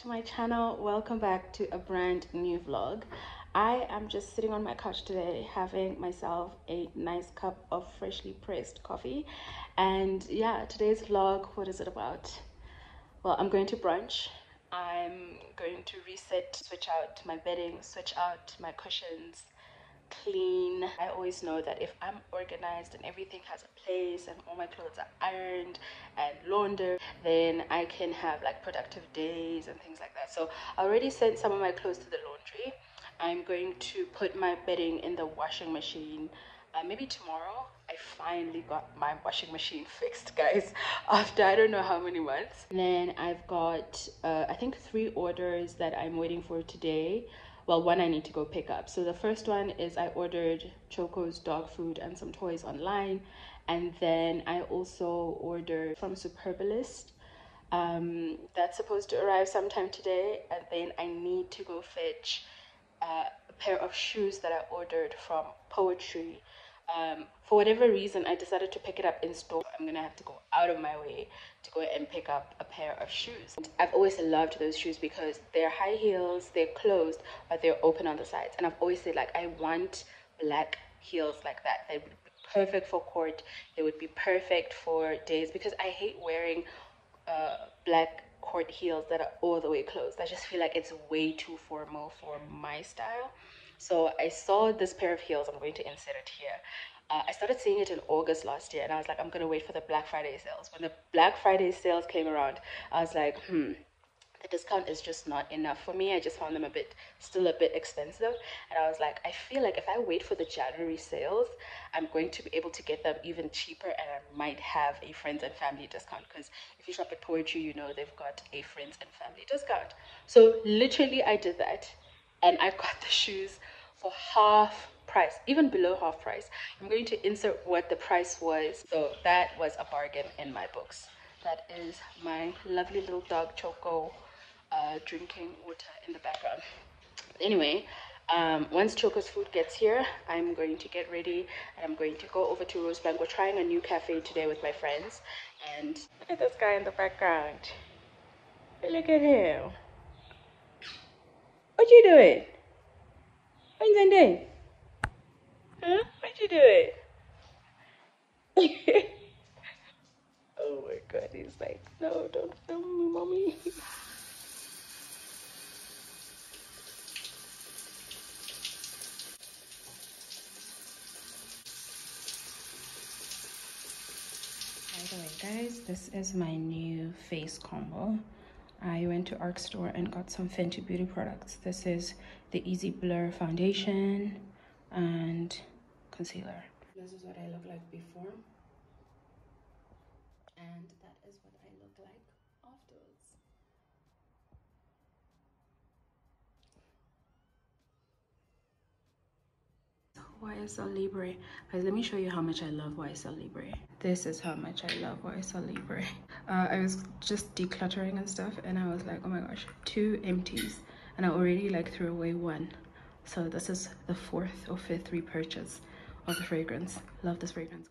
to my channel. Welcome back to a brand new vlog. I am just sitting on my couch today having myself a nice cup of freshly pressed coffee, and yeah, today's vlog, what is it about? Well, I'm going to brunch. I'm going to reset, switch out my bedding, switch out my cushions, clean. I always know that if I'm organized and everything has a place and all my clothes are ironed and laundered, then I can have like productive days and things like that. So I already sent some of my clothes to the laundry. I'm going to put my bedding in the washing machine maybe tomorrow. I finally got my washing machine fixed, guys, after I don't know how many months. And then I've got I think 3 orders that I'm waiting for today. Well, one I need to go pick up. So the first one is I ordered Choco's dog food and some toys online, and then I also ordered from Superbalist. That's supposed to arrive sometime today, and then I need to go fetch a pair of shoes that I ordered from Poetry. For whatever reason, I decided to pick it up in store. I'm gonna have to go out of my way to go and pick up a pair of shoes. I've always loved those shoes because they're high heels, they're closed, but they're open on the sides. And I've always said, like, I want black heels like that. They would be perfect for court. They would be perfect for days, because I hate wearing black court heels that are all the way closed. I just feel like it's way too formal for my style. So I saw this pair of heels. I'm going to insert it here. I started seeing it in August last year, and I was like, I'm going to wait for the Black Friday sales. When the Black Friday sales came around, I was like, the discount is just not enough for me. I just found them still a bit expensive. And I was like, I feel like if I wait for the January sales, I'm going to be able to get them even cheaper, and I might have a friends and family discount. Because if you shop at Poetry, you know they've got a friends and family discount. So literally I did that. And I got the shoes for half price, even below half price. I'm going to insert what the price was. So that was a bargain in my books. That is my lovely little dog Choco drinking water in the background. Anyway, once Choco's food gets here, I'm going to get ready and I'm going to go over to Rosebank. We're trying a new cafe today with my friends. And look at this guy in the background. Look at him. What you doing? Huh? What you doing? Oh my god, he's like, no, don't film me, mommy. By the way, guys, this is my new face combo. I went to Ark store and got some Fenty Beauty products. This is the Easy Blur foundation and concealer. This is what I look like before, and that is what I look like afterwards. YSL Libre. Guys, let me show you how much I love YSL Libre. This is how much I love YSL Libre. I was just decluttering and stuff, and I was like, oh my gosh, 2 empties, and I already like threw away 1. So this is the 4th or 5th repurchase of the fragrance. Love this fragrance.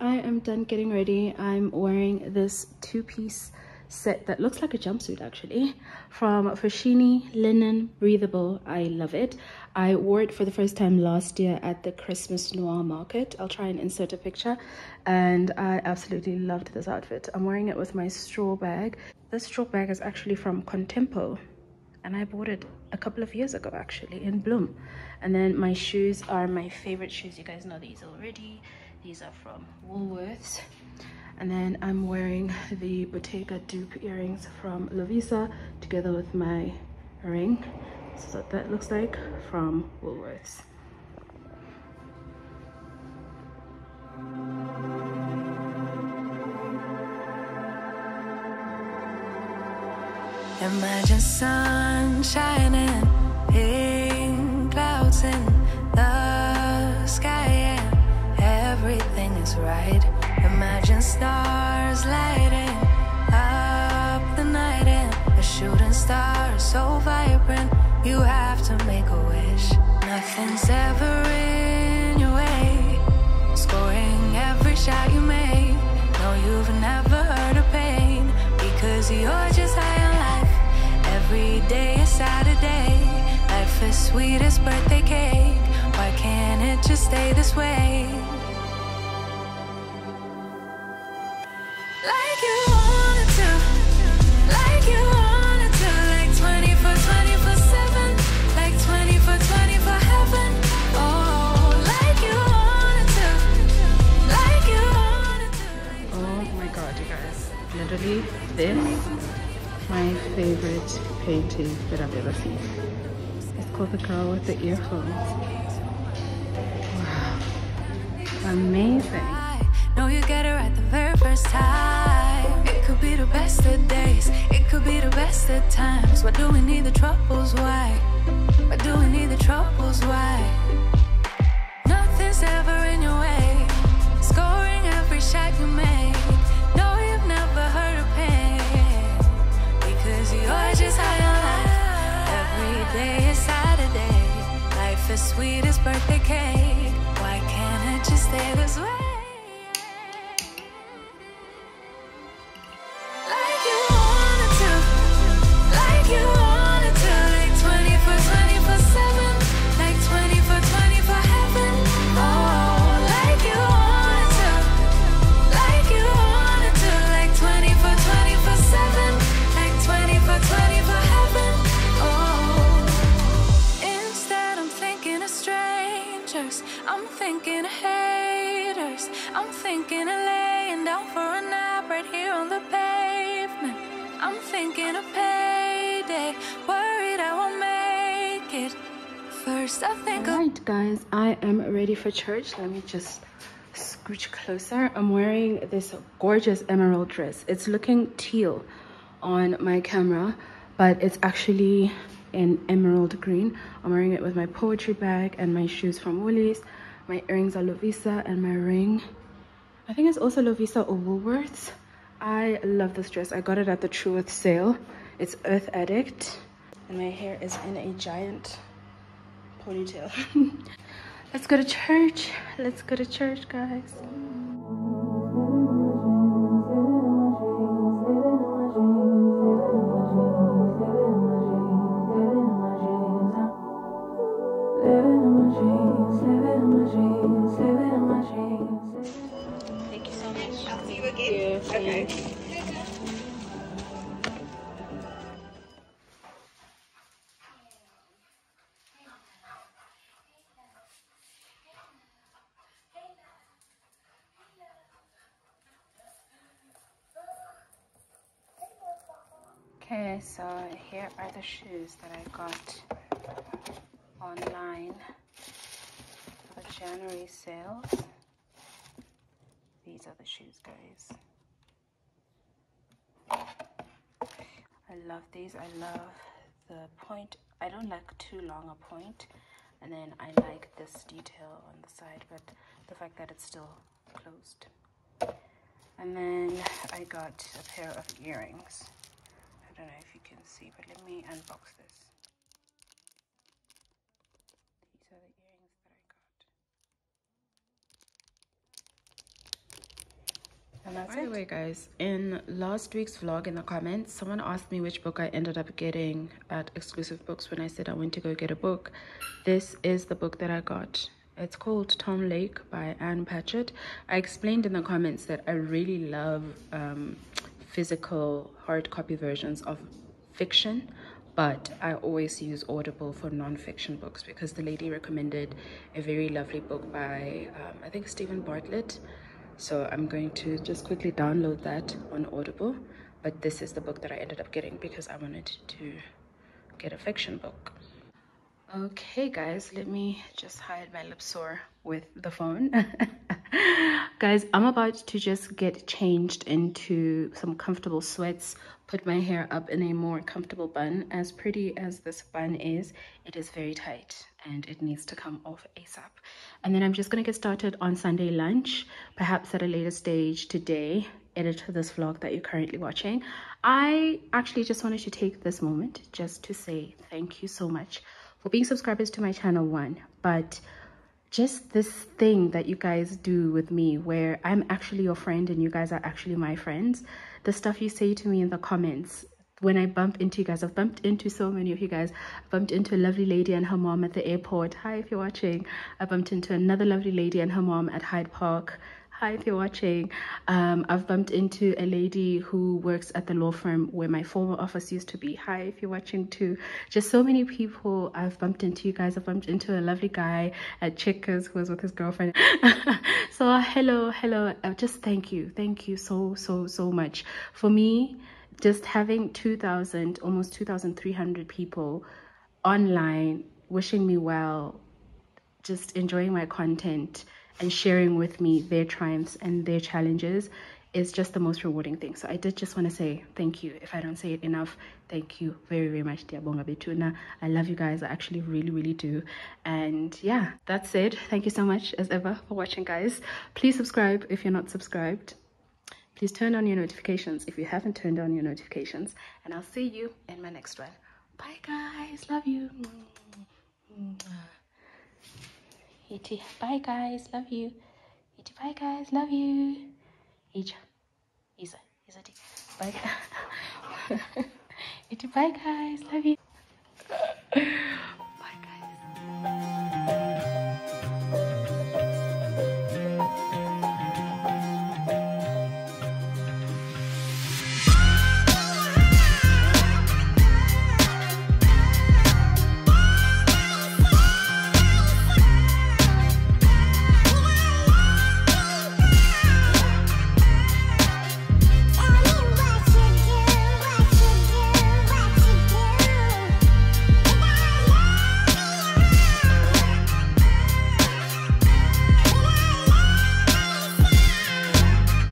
I am done getting ready. I'm wearing this 2-piece set that looks like a jumpsuit, actually, from Foschini, linen, breathable. I love it. I wore it for the first time last year at the Christmas Noir market. I'll try and insert a picture, and I absolutely loved this outfit. I'm wearing it with my straw bag. This straw bag is actually from Contempo, and I bought it a couple of years ago, actually, in Bloom. And then my shoes are my favorite shoes. You guys know these already. These are from Woolworths. And then I'm wearing the Bottega dupe earrings from Lovisa together with my ring. This is what that looks like from Woolworths. Am I just sunshine and pink clouds in the sky, and everything is right? Imagine stars lighting up the night, and a shooting star so vibrant. You have to make a wish. Nothing's ever in your way. Scoring every shot you make. No, you've never heard of pain. So you're just high on life. Every day is Saturday. Life is sweet as birthday cake. Why can't it just stay this way? Like you wanted to. Like you wanted to. Like 24/7. Like 24/20 for heaven. Oh, like you wanted to. Like you wanted to. Oh my god, you guys. Literally this. My favorite painting that I've ever seen. It's called The Girl with the Earphones. Wow. Amazing. I know you get it right the very first time. It could be the best of days. It could be the best of times. Why do we need the troubles? Why? Why do we need the troubles? Why? Nothing's ever in your way. Scoring every shot you make. No, you've never heard of pain. You're just high on life. Every day is Saturday. Life is sweet as birthday cake. Why can't it just stay this way? Like you wanted to. Like you wanted to. Like 24/7. Like 24/20 for heaven. Oh, like you wanted to. Like you wanted to. Like 24/7. 20 for heaven, oh. Instead I'm thinking of strangers, I'm thinking of haters, I'm thinking of laying down for a nap right here on the pavement. I'm thinking of payday, worried I won't make it. First I think of— Alright guys, I am ready for church. Let me just scooch closer. I'm wearing this gorgeous emerald dress. It's looking teal on my camera, but it's actually an emerald green. I'm wearing it with my Poetry bag and my shoes from Woolies. My earrings are Lovisa, and my ring, I think it's also Lovisa or Woolworths. I love this dress. I got it at the Truworth's sale. It's Earth Addict, and my hair is in a giant ponytail. Let's go to church. Let's go to church, guys. Thank you so much. I'll see you again. Yeah, okay. Okay, so here are the shoes that I got online. January sales. These are the shoes, guys. I love these. I love the point. I don't like too long a point, and then I like this detail on the side, but the fact that it's still closed. And then I got a pair of earrings. I don't know if you can see, but let me unbox this. By the way, guys, in last week's vlog, in the comments, someone asked me which book I ended up getting at Exclusive Books when I said I went to go get a book. This is the book that I got. It's called Tom Lake by Anne Patchett. I explained in the comments that I really love physical hard copy versions of fiction, but I always use Audible for non-fiction books, because the lady recommended a very lovely book by, I think, Stephen Bartlett. So I'm going to just quickly download that on Audible. But this is the book that I ended up getting because I wanted to get a fiction book. Okay, guys, let me just hide my lip sore with the phone. Guys, I'm about to just get changed into some comfortable sweats, put my hair up in a more comfortable bun. As pretty as this bun is, it is very tight and it needs to come off ASAP. And then I'm just going to get started on Sunday lunch, perhaps at a later stage today, edit this vlog that you're currently watching. I actually just wanted to take this moment just to say thank you so much for being subscribers to my channel, one, but just this thing that you guys do with me where I'm actually your friend and you guys are actually my friends. The stuff you say to me in the comments when I bump into you guys. I've bumped into so many of you guys. I bumped into a lovely lady and her mom at the airport. Hi, if you're watching. I bumped into another lovely lady and her mom at Hyde Park. Hi, if you're watching. I've bumped into a lady who works at the law firm where my former office used to be. Hi, if you're watching too. Just so many people I've bumped into, you guys. I've bumped into a lovely guy at Checkers who was with his girlfriend. So hello. Just thank you. Thank you so much. For me, just having 2,000, almost 2,300 people online wishing me well, just enjoying my content, and sharing with me their triumphs and their challenges is just the most rewarding thing. So I did just want to say thank you. If I don't say it enough, thank you very much. I love you guys. I actually really do. And yeah, that's it. Thank you so much as ever for watching, guys. Please subscribe if you're not subscribed. Please turn on your notifications if you haven't turned on your notifications. And I'll see you in my next one. Bye, guys. Love you. Bye guys, love you. Bye guys, love you. Bye guys, love you.